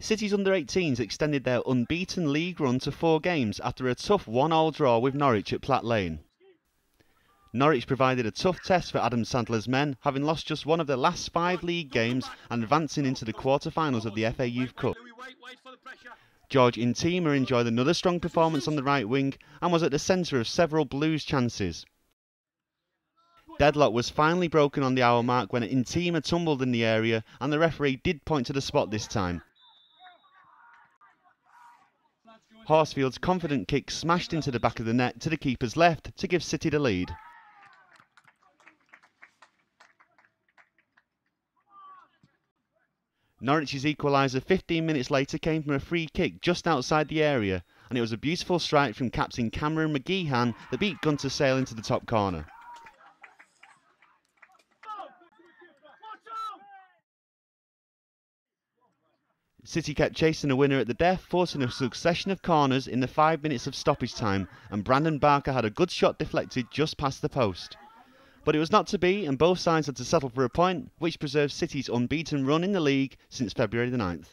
City's under-18s extended their unbeaten league run to 4 games after a tough 1-1 draw with Norwich at Platt Lane. Norwich provided a tough test for Adam Sandler's men, having lost just one of their last 5 league games and advancing into the quarter-finals of the FA Youth Cup. George Intima enjoyed another strong performance on the right wing and was at the centre of several Blues chances. Deadlock was finally broken on the hour mark when Intima tumbled in the area, and the referee did point to the spot this time. Horsfield's confident kick smashed into the back of the net to the keeper's left to give City the lead. Norwich's equaliser 15 minutes later came from a free kick just outside the area, and it was a beautiful strike from captain Cameron McGeehan that beat Gunter Sale into the top corner. City kept chasing a winner at the death, forcing a succession of corners in the 5 minutes of stoppage time, and Brandon Barker had a good shot deflected just past the post. But it was not to be, and both sides had to settle for a point, which preserves City's unbeaten run in the league since February the 9th.